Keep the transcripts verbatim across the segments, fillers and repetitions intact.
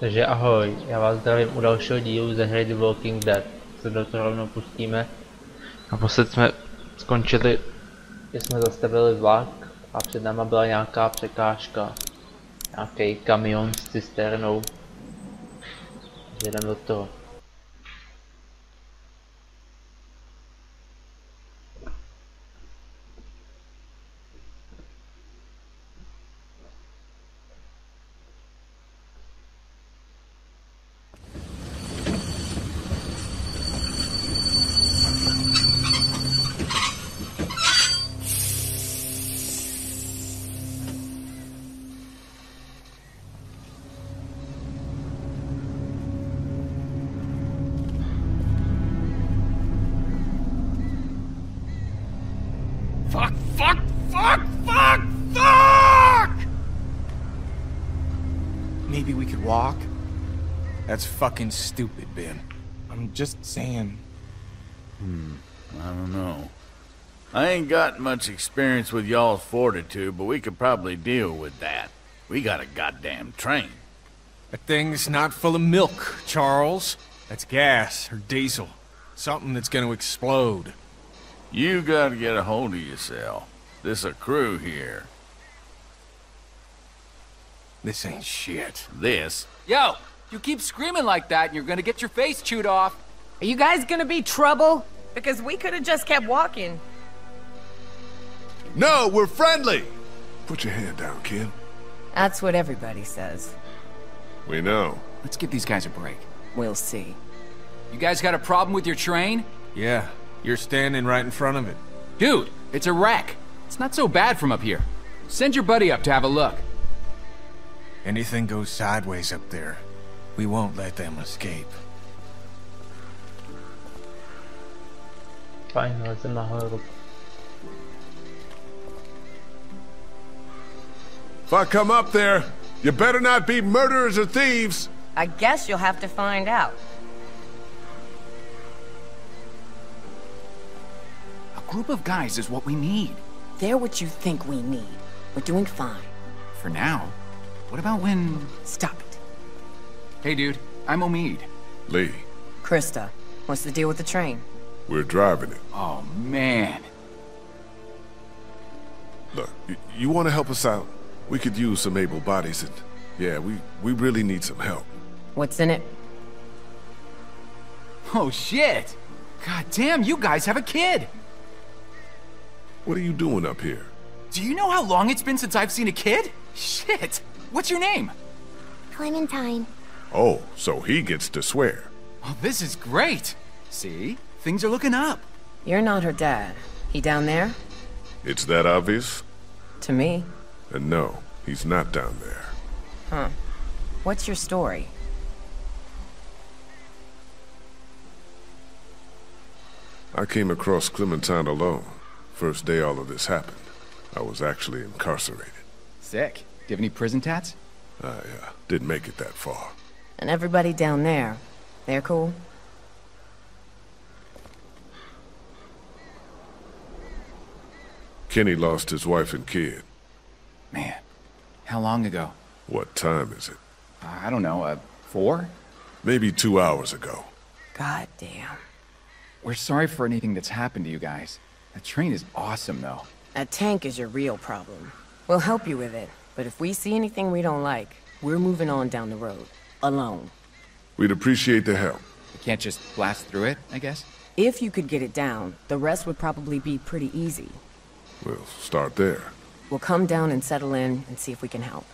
Takže ahoj, já vás zdravím u dalšího dílu ze hry The Walking Dead. Se do toho rovnou pustíme. A posled jsme skončili, že jsme zastavili vlak a před náma byla nějaká překážka. Nějaký kamion s cisternou. Takže jdem do toho. Walk? That's fucking stupid, Ben. I'm just saying. Hmm, I don't know. I ain't got much experience with y'all's fortitude, but we could probably deal with that. We got a goddamn train. That thing's not full of milk, Charles. That's gas or diesel. Something that's gonna explode. You gotta get a hold of yourself. This a crew here. This ain't shit. This. Yo, you keep screaming like that and you're gonna get your face chewed off. Are you guys gonna be trouble? Because we could have just kept walking. No, we're friendly! Put your hand down, kid. That's what everybody says. We know. Let's give these guys a break. We'll see. You guys got a problem with your train? Yeah, you're standing right in front of it. Dude, it's a wreck. It's not so bad from up here. Send your buddy up to have a look. Anything goes sideways up there, we won't let them escape. Fine, let's in the huddle. If I come up there, you better not be murderers or thieves. I guess you'll have to find out. A group of guys is what we need. They're what you think we need. We're doing fine. For now. What about when... Stop it. Hey, dude. I'm Omid. Lee. Krista. What's the deal with the train? We're driving it. Oh, man. Look, you, you want to help us out? We could use some able bodies and... Yeah, we, we really need some help. What's in it? Oh, shit! God damn, you guys have a kid! What are you doing up here? Do you know how long it's been since I've seen a kid? Shit! What's your name? Clementine. Oh, so he gets to swear. Oh, this is great. See? Things are looking up. You're not her dad. He down there? It's that obvious? To me. And no, he's not down there. Huh. What's your story? I came across Clementine alone. First day all of this happened, I was actually incarcerated. Sick. Do you have any prison tats? I uh, didn't make it that far. And everybody down there, they're cool? Kenny lost his wife and kid. Man, how long ago? What time is it? Uh, I don't know, uh, four? Maybe two hours ago. God damn. We're sorry for anything that's happened to you guys. That train is awesome, though. That tank is your real problem. We'll help you with it. But if we see anything we don't like, we're moving on down the road. Alone. We'd appreciate the help. We can't just blast through it, I guess? If you could get it down, the rest would probably be pretty easy. We'll start there. We'll come down and settle in and see if we can help.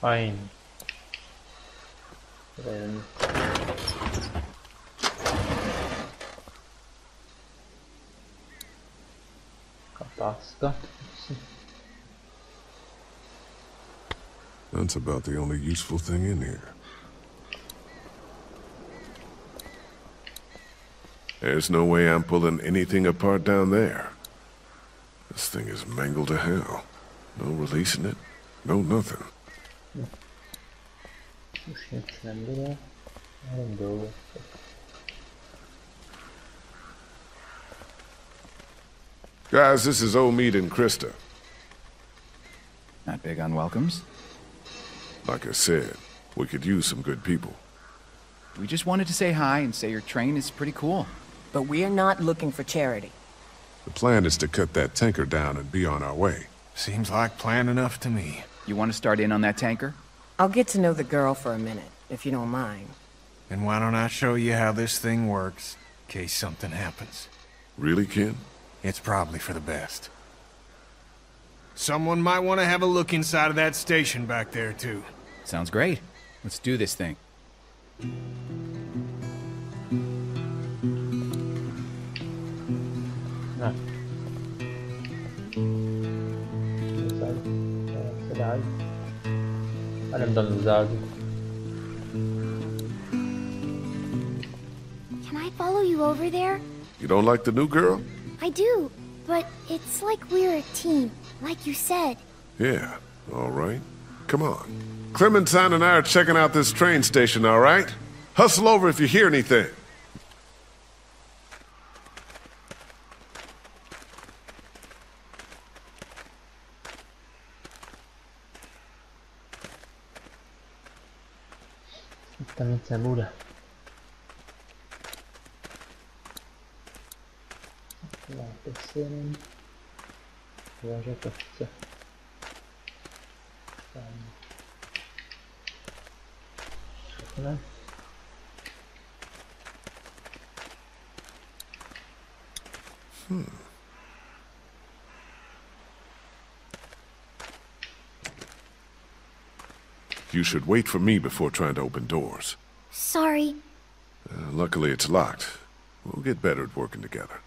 Fine. Then... Kapasta. That's about the only useful thing in here. There's no way I'm pulling anything apart down there. This thing is mangled to hell. No releasing it, no nothing. Guys, this is Omid and Krista. Not big on welcomes? Like I said, We could use some good people. We just wanted to say hi and say your train is pretty cool. But we're not looking for charity. The plan is to cut that tanker down and be on our way. Seems like plan enough to me. You want to start in on that tanker? I'll get to know the girl for a minute, if you don't mind. And why don't I show you how this thing works, in case something happens? Really, Ken? It's probably for the best. Someone might want to have a look inside of that station back there, too. Sounds great. Let's do this thing. Can I follow you over there? You don't like the new girl? I do, but it's like we're a team, like you said. Yeah, all right. Come on. Clementine and I are checking out this train station, all right? Hustle over if you hear anything. Clementine, Clementine. Uważaj to chce. Tam. Hmm. You should wait for me before trying to open doors. Sorry. Uh, luckily it's locked. We'll get better at working together.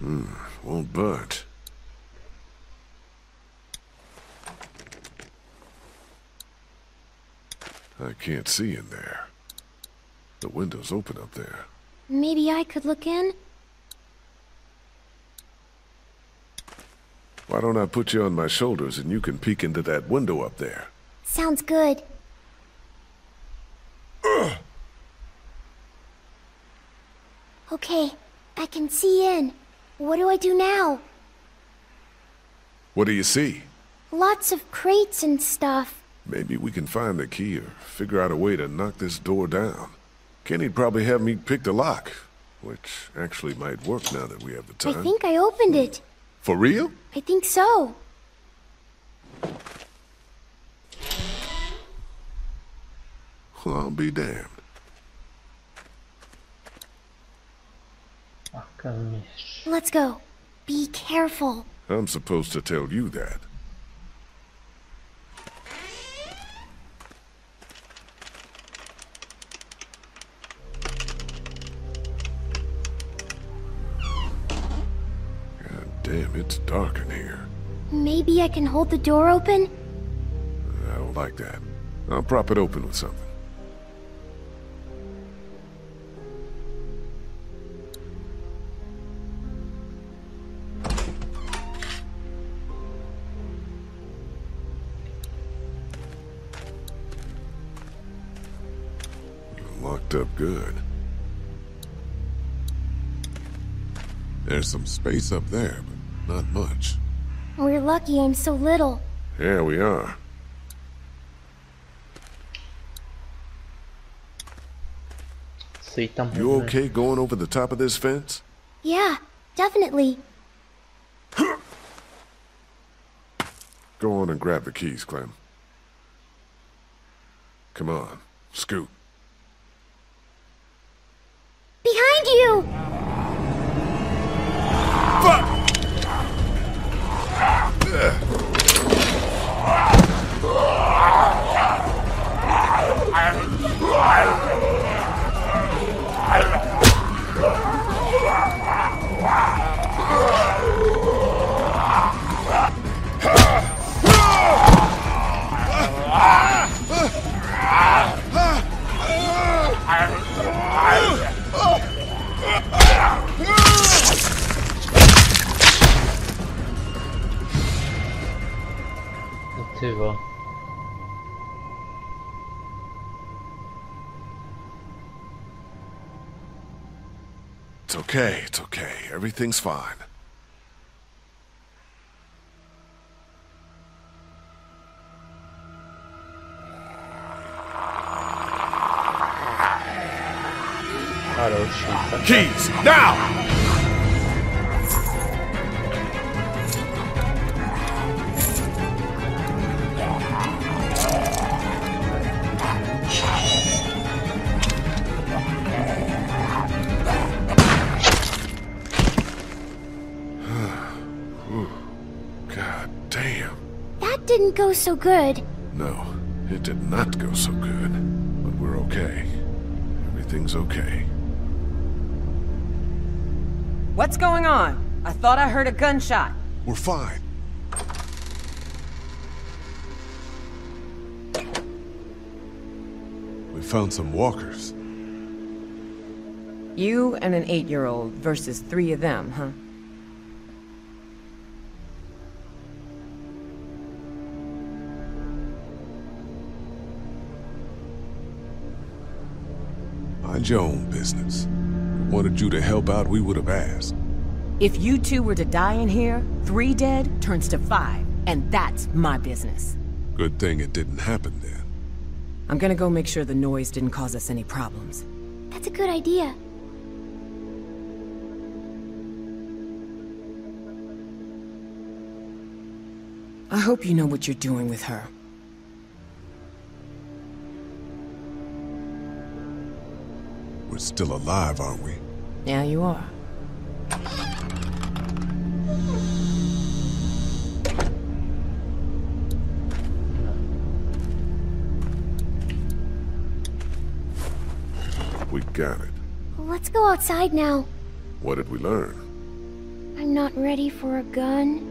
Hmm, won't budge. I can't see in there. The window's open up there. Maybe I could look in? Why don't I put you on my shoulders and you can peek into that window up there? Sounds good. Ugh. Okay, I can see in. What do I do now? What do you see? Lots of crates and stuff. Maybe we can find the key or figure out a way to knock this door down. Kenny'd probably have me pick the lock, which actually might work now that we have the time. I think I opened it. For real? I think so. Well, I'll be damned. Let's go. Be careful. I'm supposed to tell you that. God damn, it's dark in here. Maybe I can hold the door open? I don't like that. I'll prop it open with something. Up good. There's some space up there, but not much. We're lucky I'm so little. Yeah, we are. You okay going over the top of this fence? Yeah, definitely. Go on and grab the keys, Clem. Come on, scoot. Behind you! Fuck! Well. It's okay, it's okay. Everything's fine. How do shoot? Keys now! God damn. That didn't go so good. No, it did not go so good. But we're okay. Everything's okay. What's going on? I thought I heard a gunshot. We're fine. We found some walkers. You and an eight-year-old versus three of them, huh? Mind your own business. Wanted you to help out, we would have asked. If you two were to die in here, three dead turns to five, and that's my business. Good thing it didn't happen then. I'm gonna go make sure the noise didn't cause us any problems. That's a good idea. I hope you know what you're doing with her. We're still alive, aren't we? Yeah, you are. We got it. Well, let's go outside now. What did we learn? I'm not ready for a gun.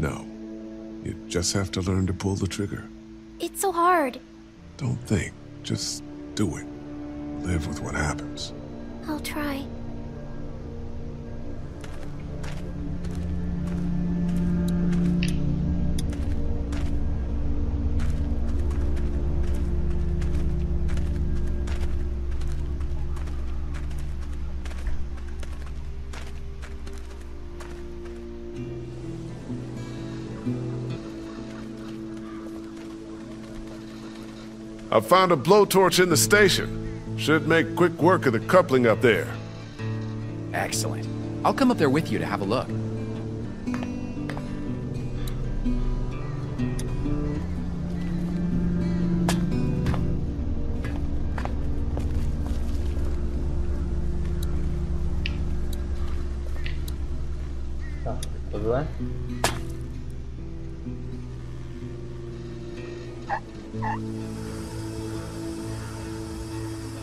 No. You just have to learn to pull the trigger. It's so hard. Don't think. Just do it. Live with what happens. I'll try. I found a blowtorch in the station. Should make quick work of the coupling up there. Excellent. I'll come up there with you to have a look.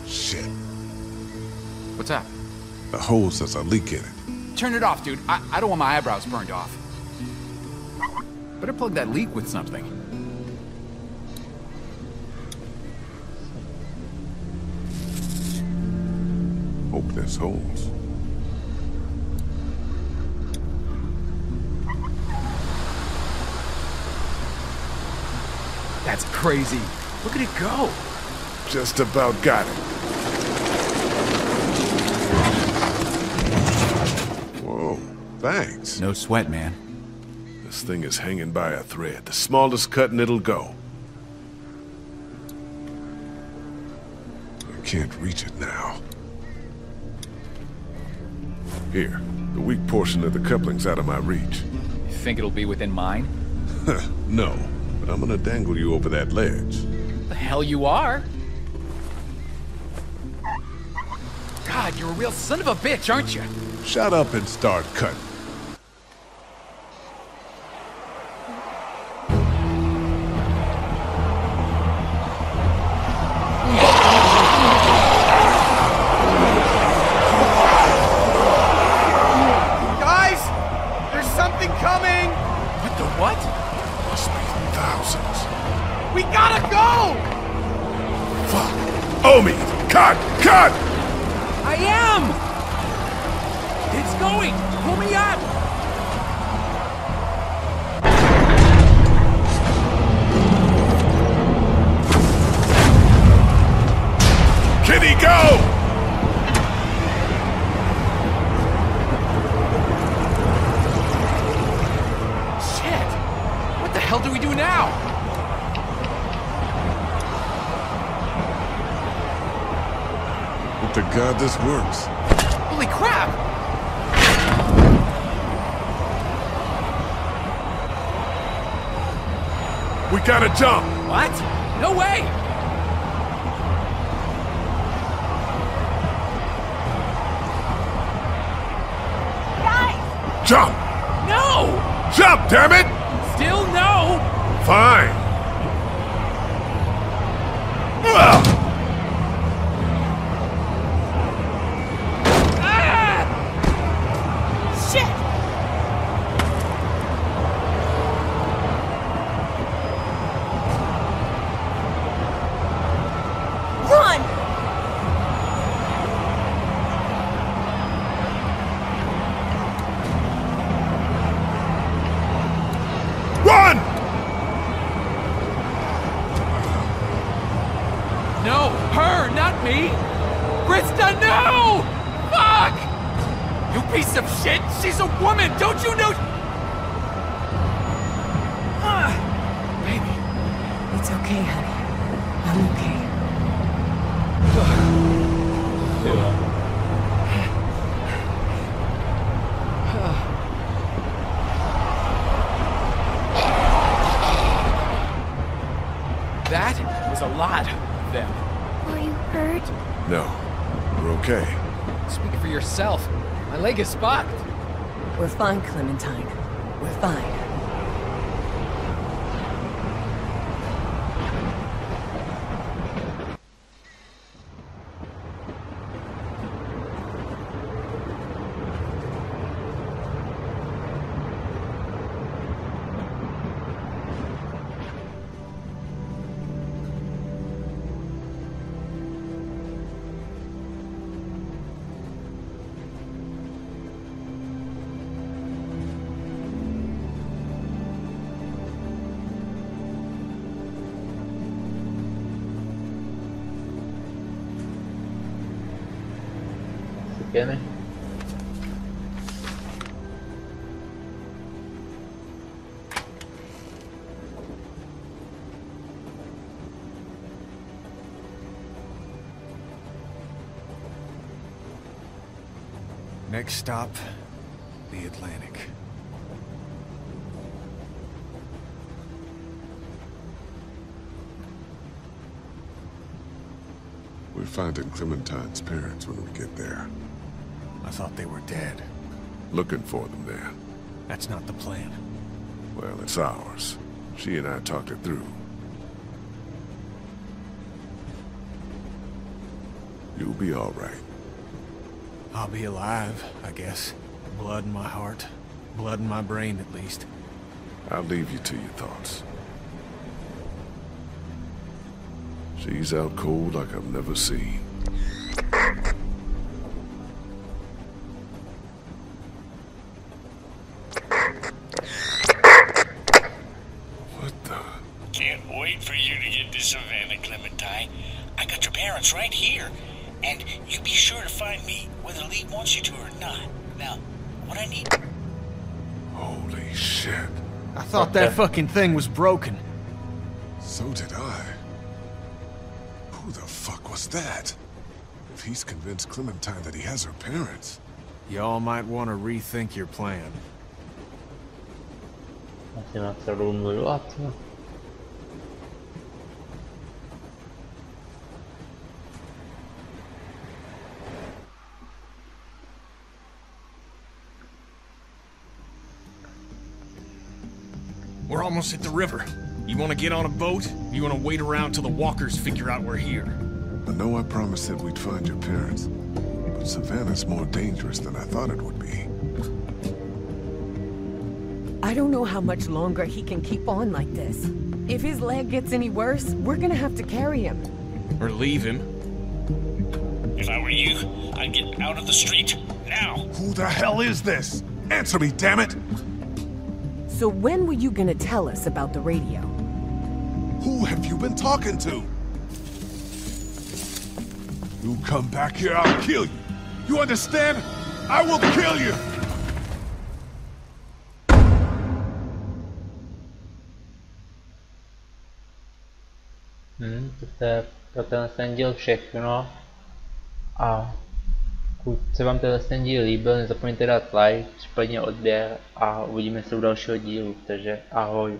Shit. What's up? The hose has a leak in it. Turn it off, dude. I, I don't want my eyebrows burned off. Better plug that leak with something. Hope there's holes. That's crazy. Look at it go. Just about got it. Whoa, thanks. No sweat, man. This thing is hanging by a thread. The smallest cut and it'll go. I can't reach it now. Here, the weak portion of the coupling's out of my reach. You think it'll be within mine? No, but I'm gonna dangle you over that ledge. The hell you are? God, you're a real son of a bitch, aren't you? Shut up and start cutting. Guys, there's something coming! What the what? Must be thousands. We gotta go! Fuck. Omid, cut, cut! I am! It's going! Pull me up! Kenny, go! Shit! What the hell do we do now? God this works. Holy crap! We gotta jump! What? No way! Guys! Jump! No! Jump, damn it! Still no! Fine! Ugh. Is fucked. We're fine, Clementine. We're fine. Kenny. Next stop, the Atlantic. We're finding Clementine's parents when we get there. I thought they were dead. Looking for them there. That's not the plan. Well, it's ours. She and I talked her through. You'll be all right. I'll be alive, I guess. Blood in my heart. Blood in my brain, at least. I'll leave you to your thoughts. She's out cold like I've never seen. That fucking thing was broken. So did I. Who the fuck was that? If he's convinced Clementine that he has her parents. Y'all might want to rethink your plan. We're almost at the river. You want to get on a boat? Or you want to wait around till the walkers figure out we're here? I know I promised that we'd find your parents, but Savannah's more dangerous than I thought it would be. I don't know how much longer he can keep on like this. If his leg gets any worse, we're gonna have to carry him. Or leave him. If I were you, I'd get out of the street, now! Who the hell is this? Answer me, damn it! So when were you gonna tell us about the radio? Who have you been talking to? You come back here, I'll kill you. You understand? I will kill you! Hmm, kita, kita senjil check, you know. Ah. Pokud se vám ten díl líbil, nezapomeňte dát like, případně odběr a uvidíme se u dalšího dílu, takže ahoj.